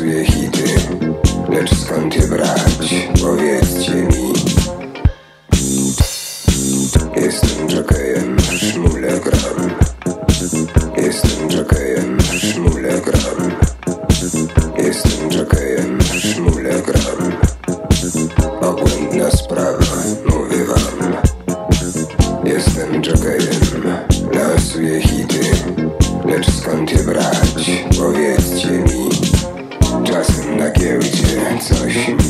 pasuje hity, lecz skąd je brać? Powiedzcie mi. Jestem jockeyem, szmulę gram. Jestem jockeyem, szmulę gram. Jestem jockeyem, szmulę gram. Obłędna sprawa, mówię wam. Jestem jockeyem, lasuję hity, lecz skąd je brać? Powiedzcie mi. Czasem na giełdzie coś